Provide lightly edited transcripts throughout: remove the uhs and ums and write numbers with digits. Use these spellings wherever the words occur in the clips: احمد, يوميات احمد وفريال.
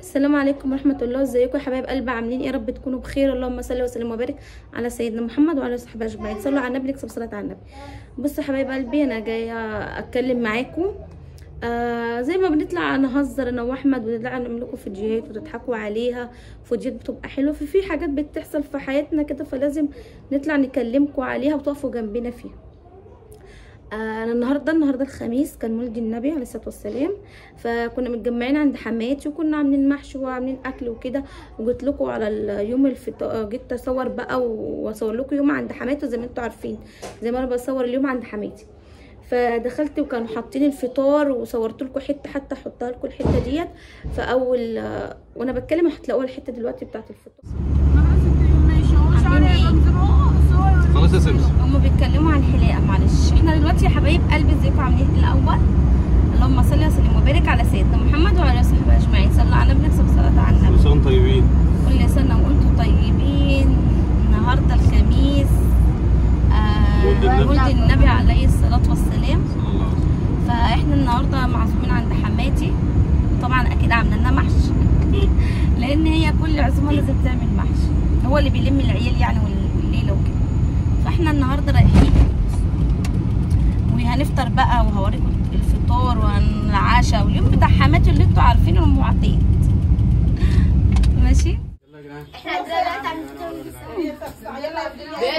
السلام عليكم ورحمه الله. ازيكم يا حبايب قلبي؟ عاملين ايه؟ يا رب تكونوا بخير. اللهم صل وسلم وبارك على سيدنا محمد وعلى صحبه اجمعين. صلوا على النبي، اكتب صلاه على النبي. بصوا يا حبايب قلبي، انا جايه اتكلم معاكم زي ما بنطلع نهزر انا واحمد، ونطلع نعمل لكم فيديوهات وتضحكوا عليها، فيديوهات بتبقى حلوه. في حاجات بتحصل في حياتنا كده، فلازم نطلع نكلمكم عليها وتقفوا جنبنا فيها. انا النهارده الخميس كان مولد النبي عليه الصلاه والسلام، فكنا متجمعين عند حماتي وكنا عاملين محشي وعاملين اكل وكده. وجيت لكم على اليوم جيت اصور بقى واصور لكم يوم عند حماتي، زي ما انتم عارفين زي ما انا بصور اليوم عند حماتي. فدخلت وكانوا حاطين الفطار وصورت لكم حته، حتى احطها لكم الحته ديت. فاول وانا بتكلم هتلاقوها الحته دلوقتي بتاعه الفطار. خلاص يا سمسم، هما بيتكلموا عن الحلاقه. معلش احنا دلوقتي يا حبايب قلبي ازيكم عاملين ايه الاول؟ اللهم صل وسلم وبارك على سيدنا محمد وعلى صحبه اجمعين. صلوا على النبي، صلوا صلاه على النبي. كل سنه وانتم طيبين. كل سنه وانتم طيبين. النهارده الخميس مولد النبي عليه الصلاه والسلام، فاحنا النهارده معزومين عند حماتي، وطبعا اكيد عامله لنا محشي لان هي كل عزومه لازم تعمل محشي، هو اللي بيلم العيال يعني والليله وكده. فاحنا النهارده رايحين وهنفطر بقى، وهوريكم الفطار والعشاء واليوم بتاع حماتي اللي انتوا عارفينه المعتاد. ماشي، بصوا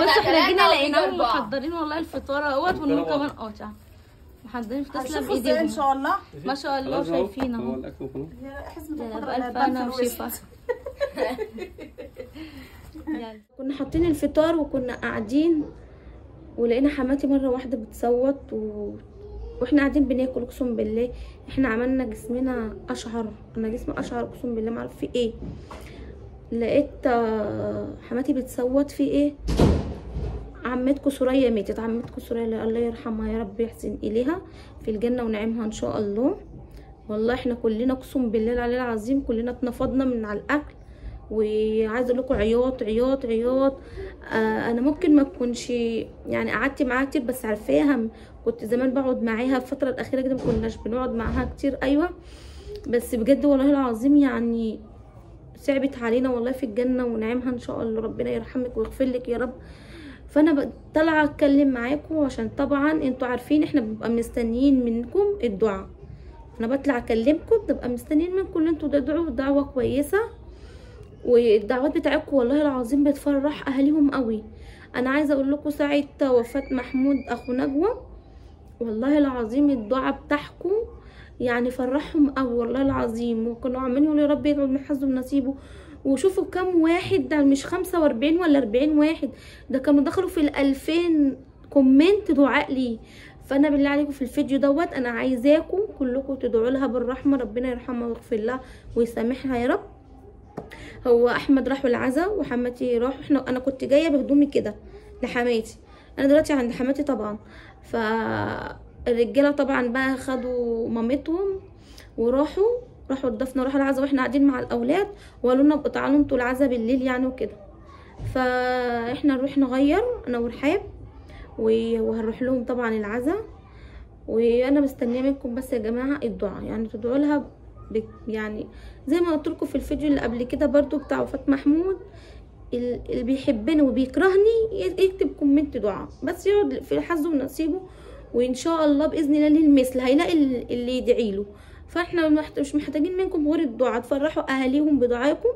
احنا جينا لقيناهم محضرين والله الفطار اهوت، والنور كمان قاطع، محضرين في تسلم ايديهم ان شاء الله. ما شاء الله شايفين اهو بقى وشفا. كنا حاطين الفطار وكنا قاعدين، ولقينا حماتي مره واحده بتصوت واحنا قاعدين بناكل. اقسم بالله احنا عملنا جسمنا اشعر، انا جسمي اشعر اقسم بالله، ما اعرف في ايه. لقيت حماتي بتصوت في ايه؟ عمتكم ثريا ماتت. عمتكم ثريا الله يرحمها يا رب، يحسن اليها في الجنه ونعيمها ان شاء الله. والله احنا كلنا اقسم بالله العلي العظيم كلنا اتنفضنا من على الاكل، وعايزه اقول لكم عياط عياط عياط. انا ممكن ما اكونش يعني قعدت معاها كتير، بس عارفاها، كنت زمان بقعد معاها. الفتره الاخيره كده ما كناش بنقعد معاها كتير، ايوه، بس بجد والله العظيم يعني صعبت علينا والله، في الجنه ونعيمها ان شاء الله، ربنا يرحمك ويغفر لك يا رب. فانا طالعه اتكلم معاكم عشان طبعا انتوا عارفين احنا بنبقى مستنيين منكم الدعاء. انا بطلع اكلمكم بنبقى مستنيين منكم ان انتوا تدعوا دعوه كويسه، والدعوات بتاعتكم والله العظيم بتفرح اهاليهم قوي. انا عايزه اقول لكم ساعه وفاه محمود اخو نجوى والله العظيم الدعاء بتاعكم يعني فرحهم قوي والله العظيم، وكانوا عاملين يقولوا يا رب يجعل من حظه ونصيبه. وشوفوا كام واحد، ده مش 45 ولا 40 واحد، ده كانوا دخلوا في ال2000 كومنت دعاء لي. فانا بالله عليكم في الفيديو دوت انا عايزاكم كلكم تدعوا لها بالرحمه، ربنا يرحمها ويغفر لها ويسامحها يا رب. هو احمد راح العزا وحماتي راحوا، انا كنت جايه بهدومي كده لحماتي، انا دلوقتي عند حماتي طبعا. فالرجاله طبعا بقى خدوا مامتهم وراحوا الدفنه، راحوا العزا، واحنا قاعدين مع الاولاد وقالوا لنا ابقوا تعالوا انتوا العزا بالليل يعني وكده. فاحنا نروح نغير انا ورحاب وهنروح لهم طبعا العزا. وانا مستنيه منكم بس يا جماعه الدعاء، يعني تدعوا لها يعني زي ما قلت لكم في الفيديو اللي قبل كده برضو بتاع وفاة محمود، اللي بيحبني وبيكرهني يكتب كومنت دعاء بس، يقعد في حظه ونصيبه، وان شاء الله باذن الله ليه المثل، هيلاقي اللي يدعي له. فاحنا مش محتاجين منكم غير الدعاء، تفرحوا اهاليهم بدعائكم،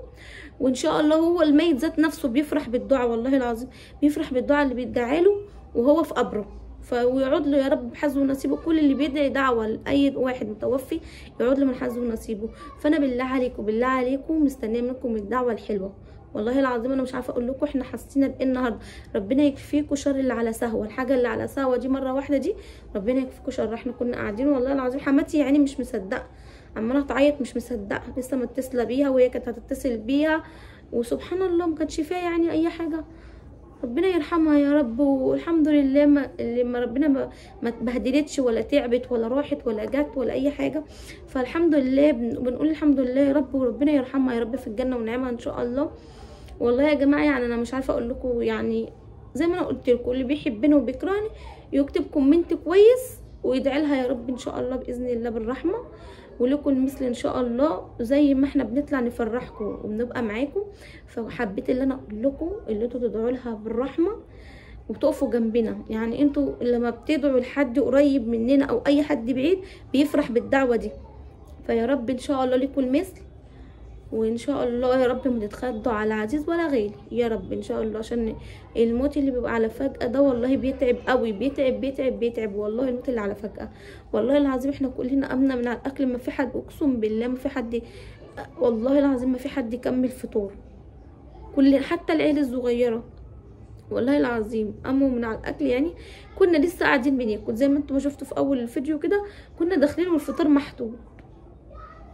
وان شاء الله هو الميت ذات نفسه بيفرح بالدعاء والله العظيم، بيفرح بالدعاء اللي بيدعي له وهو في قبره، فيقعد له يا رب حظه ونصيبه. كل اللي بيدعي دعوه لاي واحد متوفي يقعد له من حظه ونصيبه. فانا بالله عليكم بالله عليكم مستنيه منكم الدعوه الحلوه والله العظيم. انا مش عارفه اقول لكم احنا حسينا بايه النهارده. ربنا يكفيكم شر اللي على سهوه، الحاجه اللي على سهوه دي مره واحده دي ربنا يكفيكم شر. احنا كنا قاعدين والله العظيم حماتي يعني مش مصدقه، عماله تعيط مش مصدقه، لسه متصله بيها وهي كانت هتتصل بيها، وسبحان الله ما كانتش فيها يعني اي حاجه. ربنا يرحمها يا رب، والحمد لله ما ربنا ما اتبهدلتش ولا تعبت ولا راحت ولا جت ولا اي حاجه. فالحمد لله بنقول الحمد لله يا رب، وربنا يرحمها يا رب في الجنه ونعمها ان شاء الله. والله يا جماعه يعني انا مش عارفه اقول لكم، يعني زي ما انا قلت لكم اللي بيحبني وبيكرهني يكتب كومنت كويس ويدعي لها يا رب ان شاء الله باذن الله بالرحمه. ولكم المثل ان شاء الله، زي ما احنا بنطلع نفرحكم وبنبقى معاكم. فحبيت اللي انا اقول لكم اللي انتوا تدعوا لها بالرحمه وتقفوا جنبنا. يعني انتوا لما بتدعوا لحد قريب مننا او اي حد بعيد بيفرح بالدعوه دي. فيا رب ان شاء الله لكم المثل، وان شاء الله يا رب ما تتخضوا على عزيز ولا غالي يا رب ان شاء الله، عشان الموت اللي بيبقى على فجأة ده والله بيتعب قوي، بيتعب بيتعب بيتعب والله. الموت اللي على فجأة والله العظيم احنا كلنا امنا من على الاكل، ما في حد اقسم بالله ما في حد والله العظيم ما في حد يكمل فطور، كل حتى العيله الصغيره والله العظيم قاموا من على الاكل. يعني كنا لسه قاعدين بناكل زي ما انتم شفتوا في اول الفيديو كده، كنا داخلين والفطار محطوط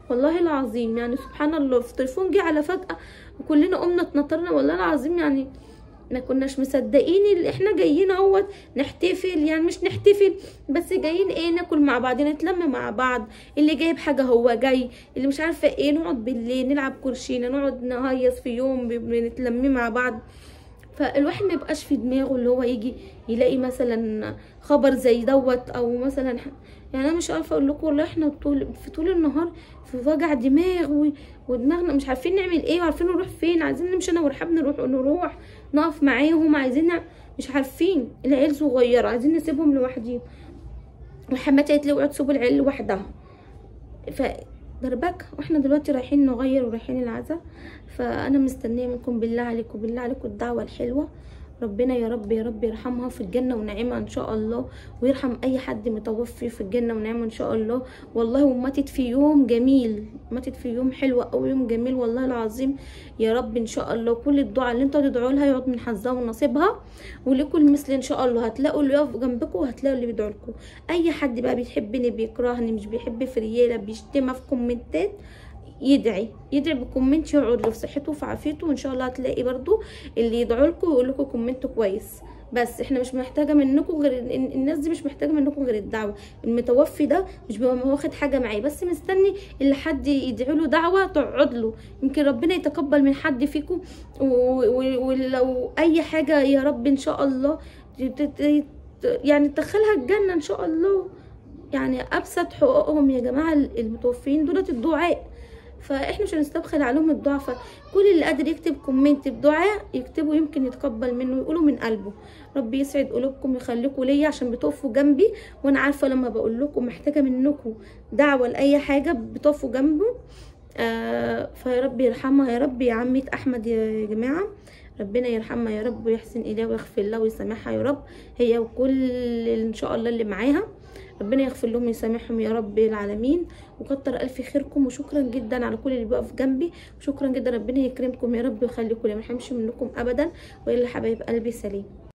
والله العظيم. يعني سبحان الله التليفون جه على فجأة وكلنا قمنا اتنطرنا والله العظيم. يعني ما كناش مصدقين اللي احنا جايين اهوت نحتفل، يعني مش نحتفل بس جايين ايه ناكل مع بعض، نتلم مع بعض، اللي جايب حاجه هو جاي، اللي مش عارفه ايه نقعد بالليل نلعب كرشينا، نقعد نهيص في يوم بنتلم مع بعض. فالواحد ما يبقاش في دماغه اللي هو يجي يلاقي مثلا خبر زي دوت، او مثلا يعني انا مش عارفه اقول لكم والله احنا في طول النهار في وجع دماغ، ودماغنا مش عارفين نعمل ايه وعارفين نروح فين، عايزين نمشي انا ورحاب نروح نقف معاهم، عايزين مش عارفين، العيال صغيره عايزين نسيبهم لوحديهم. وحماتي قالت لي اوعي تسيبوا العيال لوحدها، ف دربك واحنا دلوقتي رايحين نغير ورايحين العزاء. فانا مستنيه منكم بالله عليكم بالله عليكم الدعوه الحلوه، ربنا يا رب يا رب يرحمها في الجنه ونعيمها ان شاء الله، ويرحم اي حد متوفي في الجنه ونعيمه ان شاء الله والله. وماتت في يوم جميل، ماتت في يوم حلو او يوم جميل والله العظيم يا رب ان شاء الله. كل الدعاء اللي انتوا هتدعوا لها يقعد من حظها ونصيبها، ولكم المثل ان شاء الله. هتلاقوا اللي يقف جنبكم وهتلاقوا اللي بيدعوا لكم. اي حد بقى بيحبني بيكرهني مش بيحب فريالة بيشتمها في كومنتات، يدعي بكومنت يقعد في صحته وفي عافيته، وان شاء الله هتلاقي برضو اللي يدعوا لكم ويقول لكم كومنت كويس. بس احنا مش محتاجه منكم غير الناس دي، مش محتاجه منكم غير الدعوه. المتوفي ده مش بيبقى واخد حاجه معاه، بس مستني اللي حد يدعي له دعوه تقعد له، يمكن ربنا يتقبل من حد فيكم. ولو اي حاجه يا رب ان شاء الله يعني تدخلها الجنه ان شاء الله. يعني ابسط حقوقهم يا جماعه المتوفيين دولت الدعاء، فاحنا مش هنستبخل عليهم الدعاء. فكل اللي قادر يكتب كومنت بدعاء يكتبه يمكن يتقبل منه، يقوله من قلبه. ربي يسعد قلوبكم ويخليكم ليا عشان بتقفوا جنبي، وانا عارفه لما بقول لكم محتاجه منكم دعوه لاي حاجه بتقفوا جنبه. فيا رب يرحمها يا رب يا عمه احمد يا جماعه، ربنا يرحمها يا رب ويحسن اليها ويغفر لها ويسامحها يا رب، هي وكل ان شاء الله اللي معاها. ربنا يغفر لهم ويسامحهم يا رب العالمين، وكتر الف خيركم. وشكرا جدا على كل اللي بيقف جنبي، وشكرا جدا، ربنا يكرمكم يا رب ويخليكم، ما يحرمش منكم ابدا. والا حبايب قلبي سليم.